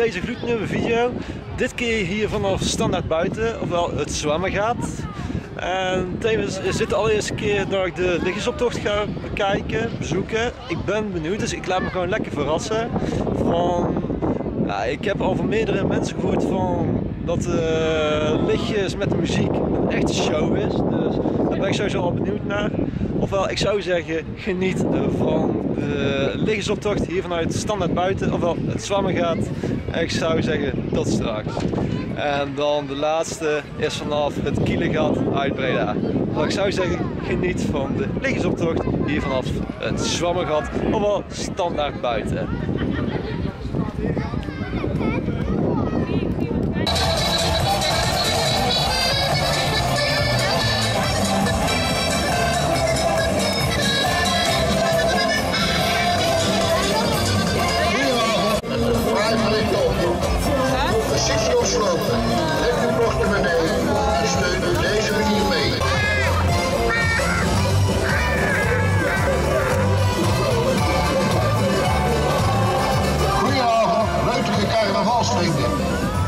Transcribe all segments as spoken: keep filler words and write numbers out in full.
deze gloednieuwe video. Dit keer hier vanaf Standdaarbuiten, ofwel het Zwammegat. En tevens is dit de allereerste keer dat ik de liggersoptocht ga bekijken, bezoeken. Ik ben benieuwd, dus ik laat me gewoon lekker verrassen. Van, nou, ik heb al van meerdere mensen gehoord van dat de uh, lichtjes met de muziek een echte show is. Dus daar ben ik sowieso al benieuwd naar. Ofwel, ik zou zeggen, geniet van de liggersoptocht hier vanuit Standdaarbuiten, ofwel het Zwammegat. Ik zou zeggen, tot straks. En dan de laatste is vanaf het Kielengat uit Breda. Maar ik zou zeggen, geniet van de liggersoptocht hier vanaf het Zwammegat, ofwel Standdaarbuiten.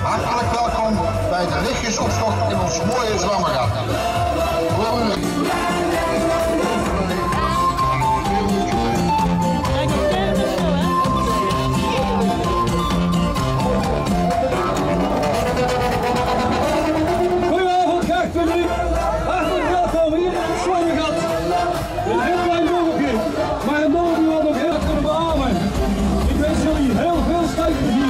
Hartelijk welkom bij de lichtjesoptocht in ons mooie Zwammegat. Goedenavond, graag publiek. Hartelijk welkom hier in het Zwammegat. Een heel klein dorpje, maar een dorpje wat nog heel kunnen beamen. Ik wens jullie heel veel steunplezier.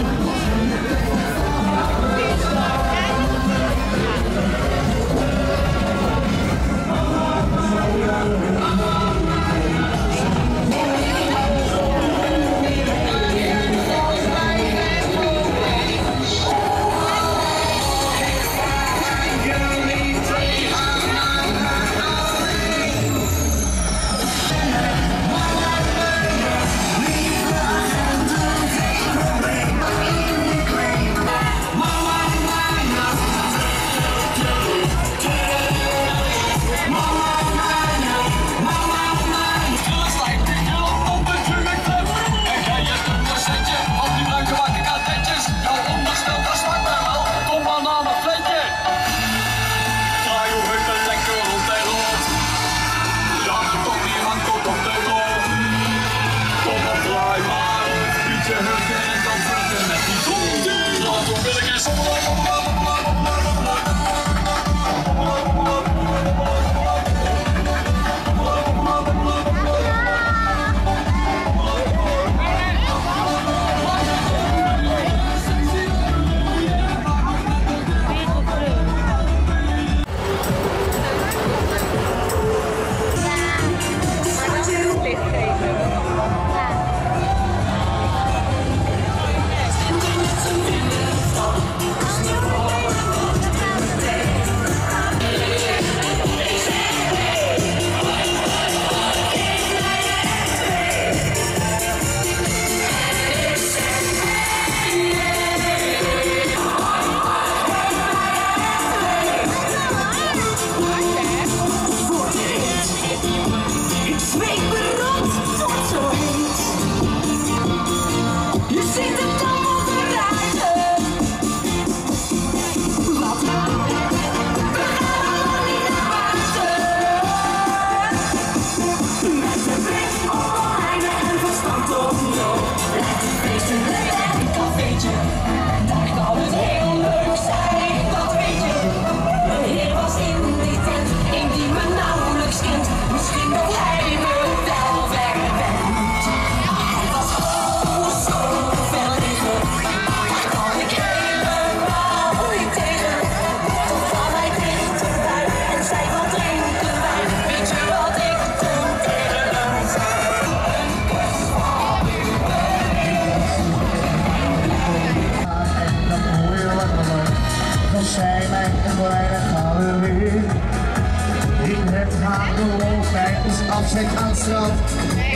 Afzet aan het strand,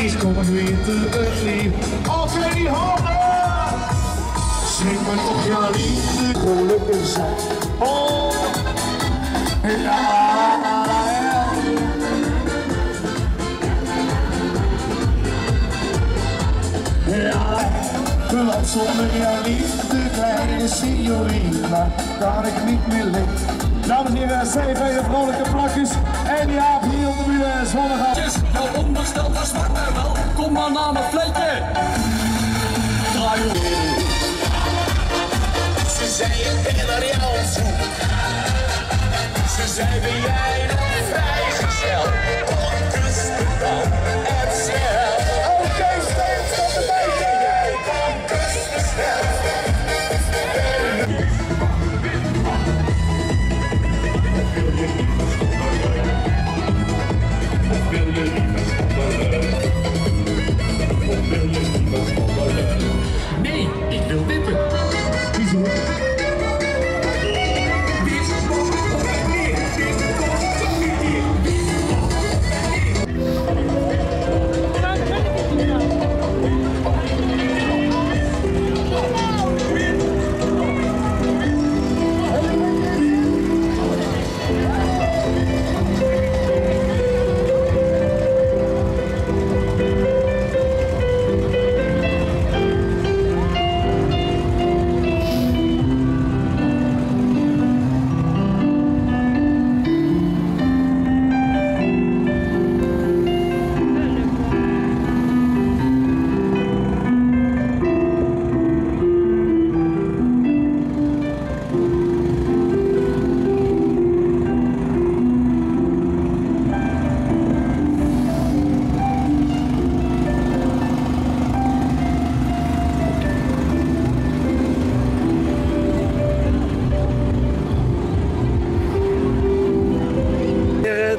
is komen weer terug lief. Als jij die handen, schrik maar op jouw liefde, gelukkig zijn. Oh, ja, ja. Ja, klap zonder jouw liefde. de signorina, kan ik niet meer licht. Dames en heren, C V de vrolijke plakjes en die aap hier op de muur en Zwammegat. Het is wel ondersteld, dat smaakt mij wel. Kom maar naar mijn plekje. Draai om. Ze zei ik ben naar jou op zoek. Ze zei ben jij nog vrijgezel. Nee, ik wil wippen. Wieso?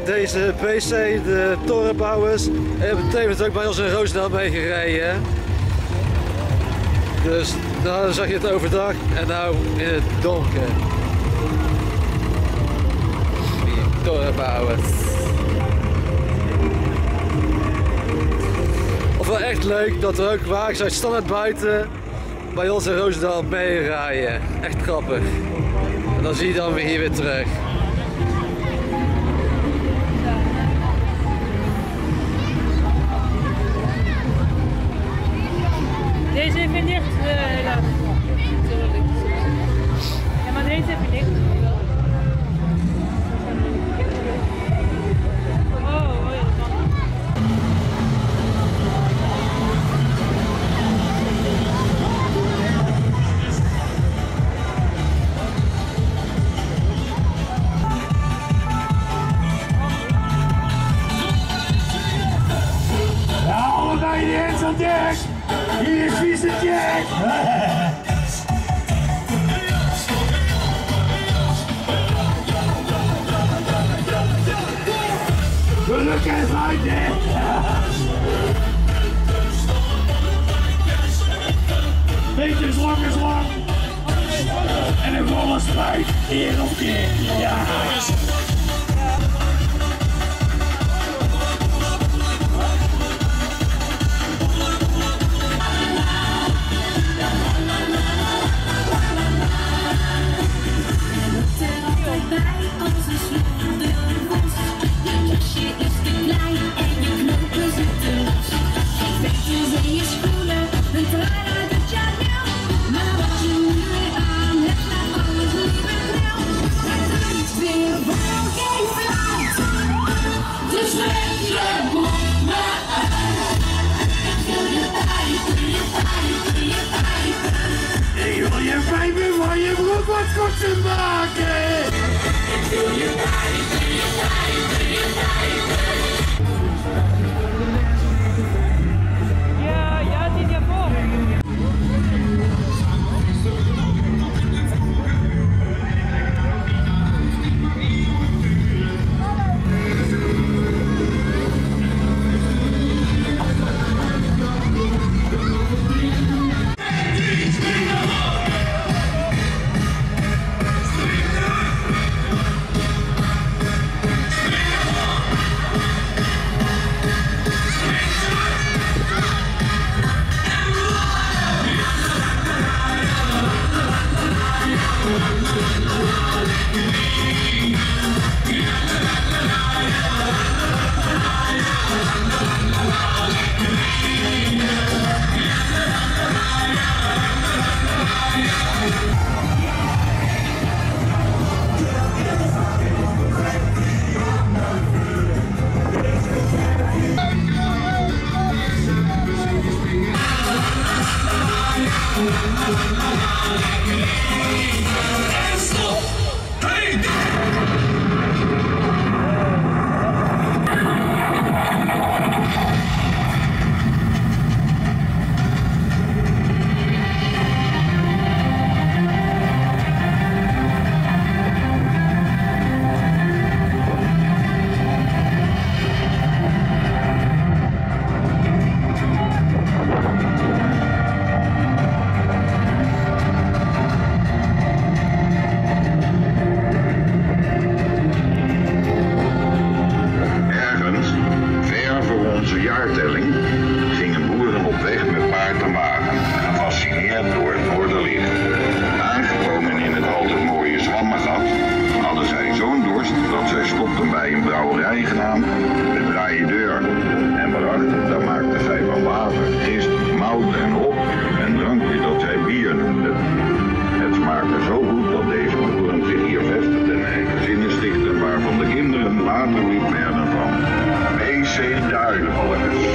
Deze P C, de torenbouwers, hebben tevens ook bij ons in Roosendaal meegereden. Dus daar zag je het overdag en nou in het donker. Die torenbouwers. Ofwel echt leuk dat er ook wagens uit Standdaarbuiten bij ons in Roosendaal meerijden. Echt grappig. En dan zie je dan weer hier weer terug. Deze even dicht, uh, helaas. Ja, maar deze even dicht. Nou, ben je niet eens aan dicht! Hier is vieze Jack! Gelukkig is hij dit! Beetje zwang is lang! En een volle spijt, keer op keer! Ja. We're ernaast dat zij stopten bij een brouwerij genaamd de Draaien Deur. En waarachter, daar maakten zij van water, gist, mout en hop een drankje dat zij bier noemden. Het smaakte zo goed dat deze boeren zich hier vestigden en gezinnen stichten waarvan de kinderen later niet werden van W C Duinvalkers.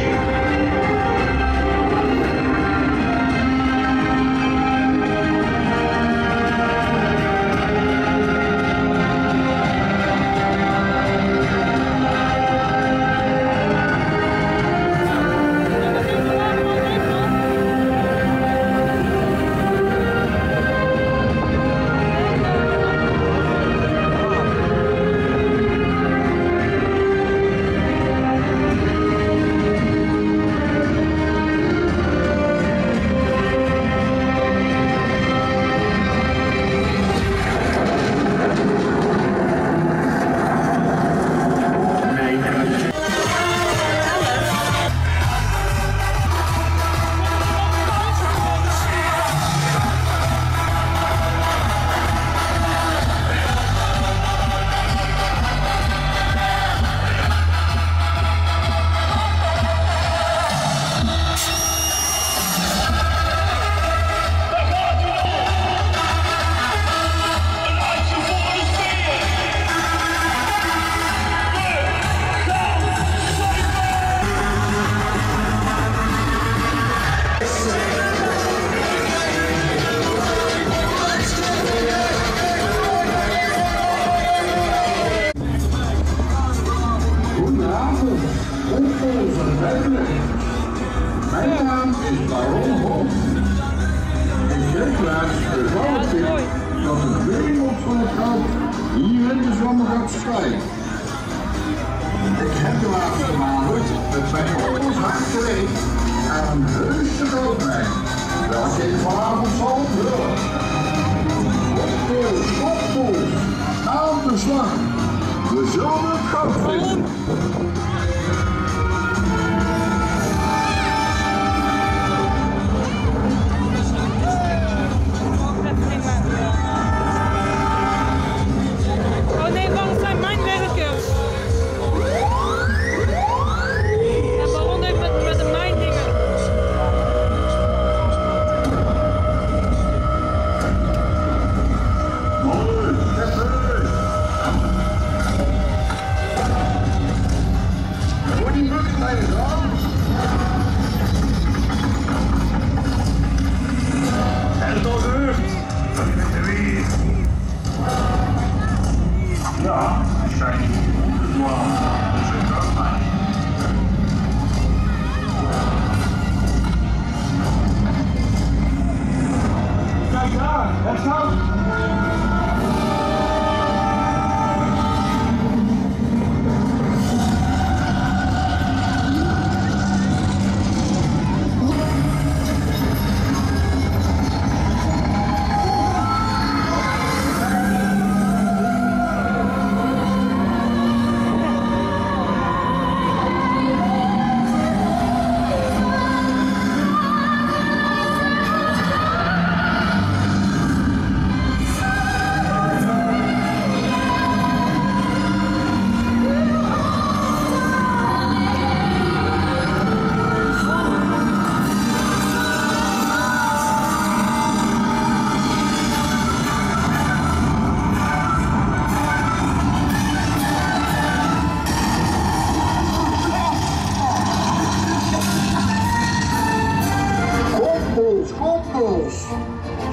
Mijn naam is Baron Hond en jij plaats bevallen vindt dat de wereld van het goud hier in de Zwammegat schijnt. Ik heb de laatste maanden met mijn oorlogs hart gereed aan een heuse grootmijn, welke ik vanavond zal onthullen. Cocktail, schoppoels, aan de slag, we zullen het goud vinden.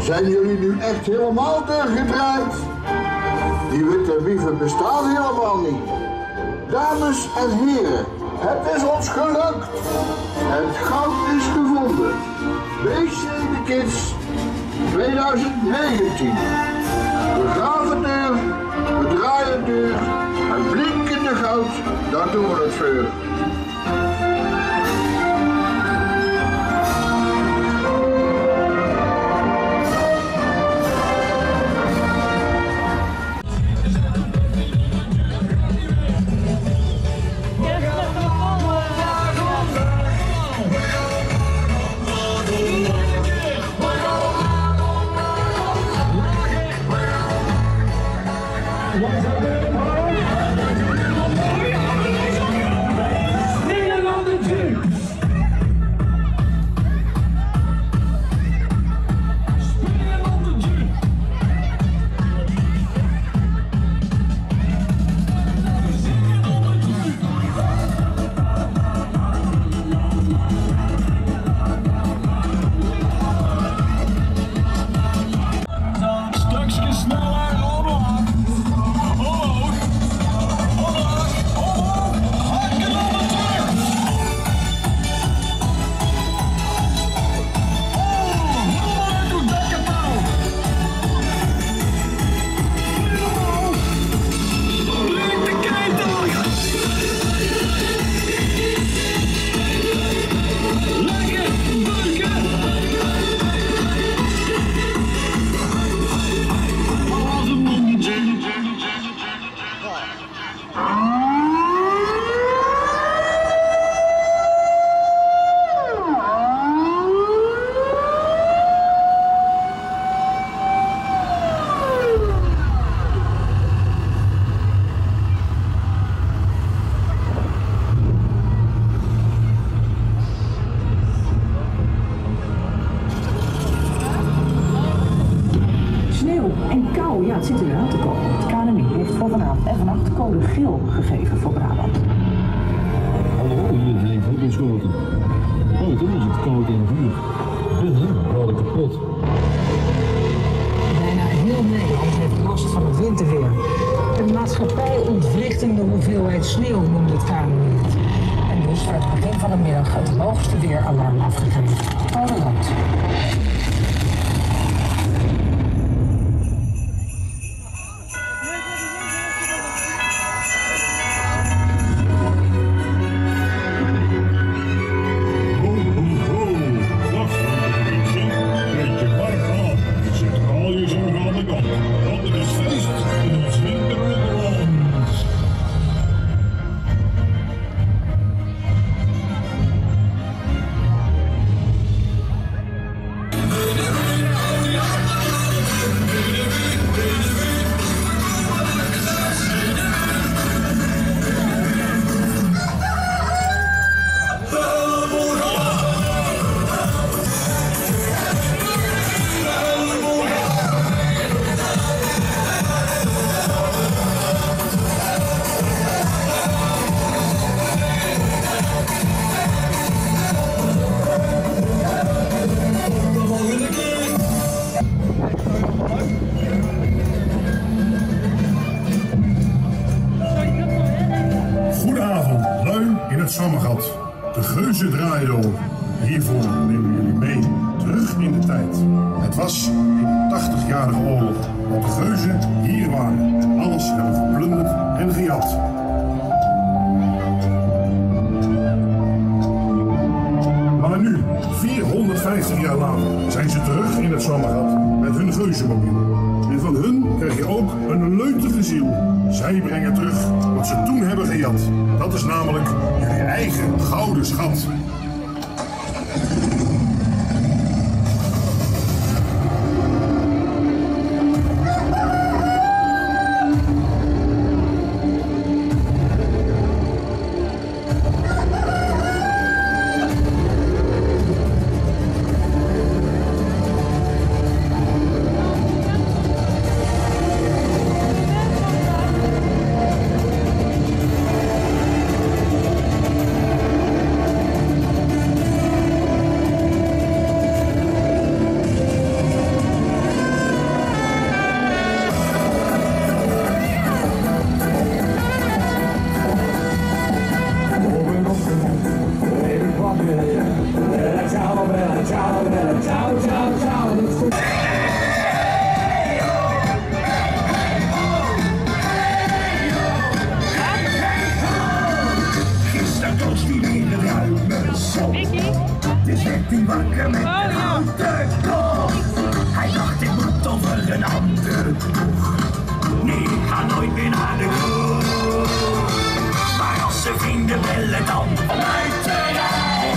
Zijn jullie nu echt helemaal teruggedraaid? Die witte wieven bestaan helemaal niet. Dames en heren, het is ons gelukt. Het goud is gevonden. W C de Kids twintig negentien. We graven deur, we draaien deur, het blinkende goud, daar doen we het voor. What's up, van vanavond en vannacht code geel gegeven voor Brabant. Hallo, hier zijn voetbalschoten. Oh, toen is het koud en vuur. Dus hè, rode kapot. Bijna heel Nederland heeft last van het winterweer. Een maatschappijontwrichtende hoeveelheid sneeuw noemde het Kamerlid. En dus werd het begin van de middag het hoogste weeralarm afgegeven. Code rood. Zwammegat, de geuzen draaien door. Hiervoor nemen jullie mee terug in de tijd. Het was in de tachtigjarige oorlog dat de geuzen hier waren en alles hebben geplunderd en gejat. Maar nu, vierhonderdvijftig jaar later, zijn ze terug in het Zwammegat met hun geuzenmobiel. En van hun krijg je ook een leutige ziel. Zij brengen terug wat ze toen hebben gejat. Dat is namelijk jullie eigen gouden schat. Dus werd hij wakker met een andere boog. Hij dacht, ik moet over een andere boog. Nee, ik ga nooit meer naar de kroeg. Maar als ze vrienden bellen, dan vanuit de rij.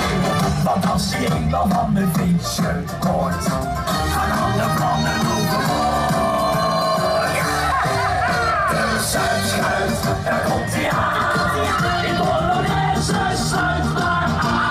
Want als je eenmaal van mijn feestje hoort, gaan alle mannen overboord. Dus uitschuif, daar komt hij aan. In Polonaise schuif maar aan.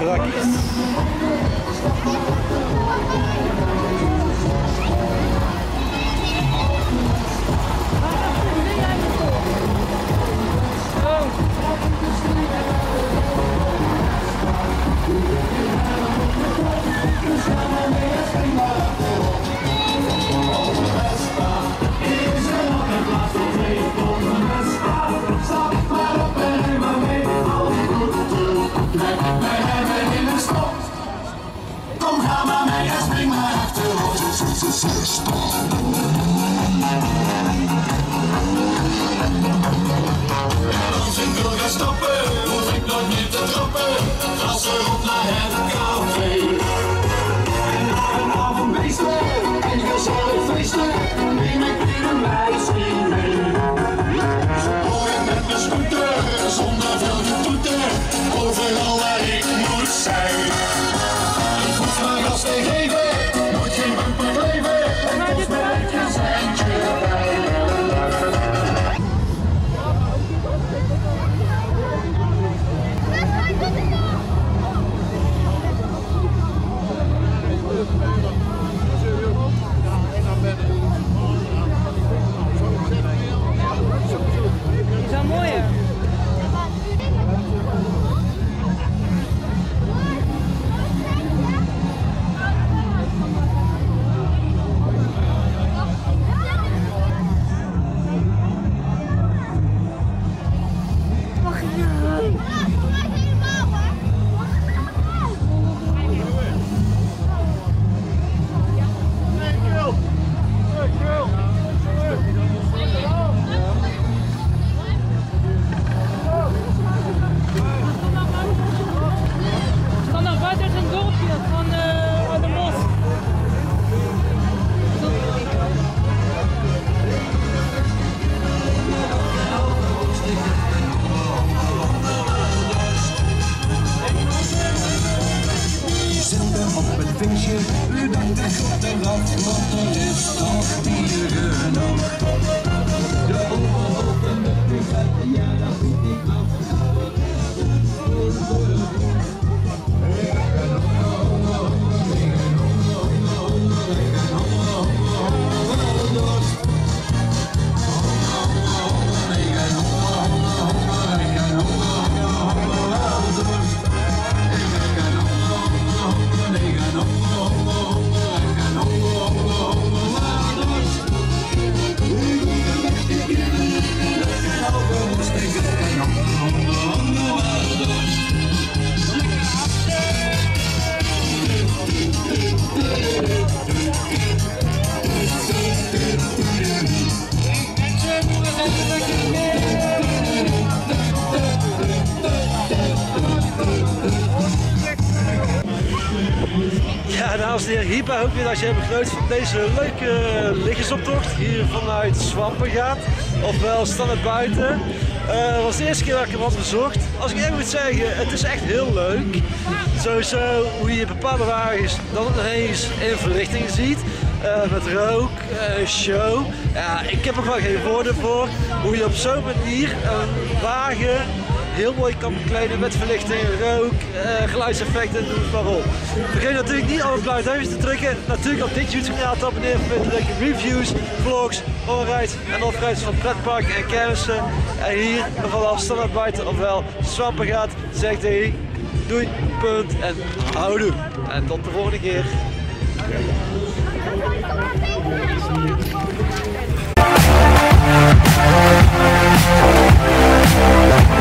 krakjes. Als ik wil gaan stoppen, hoef ik nog niet te droppen. Als ze op naar het café. En na een avond meester, en gezellig feesten, neem ik weer een meisje mee. Zo kom ik met mijn scooter, zonder veel getoeter, overal waar ik moet zijn. Ik hoef mijn gas te geven, moet geen bumper kleven, en volgens mij een centje bij. Hierbij hoop je dat je hebt genoten van deze leuke liggersoptocht hier vanuit Zwammegat, ofwel Standdaarbuiten. Het uh, was de eerste keer dat ik er wat bezocht. Als ik even moet zeggen, het is echt heel leuk. Sowieso hoe je bepaalde wagens dan ineens in verlichting ziet. Uh, met rook, uh, show. Ja, ik heb er gewoon geen woorden voor. Hoe je op zo'n manier een wagen heel mooi kan bekleden met verlichting, rook, uh, geluidseffecten en noem het maar op. Vergeet natuurlijk niet alle blauwe duimpjes te drukken. Natuurlijk op dit YouTube kanaal te abonneren voor meer leuke reviews, vlogs, onrides en offrides van pretparken en kermissen. En hier vanaf Standdaarbuiten ofwel Zwammegat zeg ik tegen je, doei, punt en houdoe. En tot de volgende keer.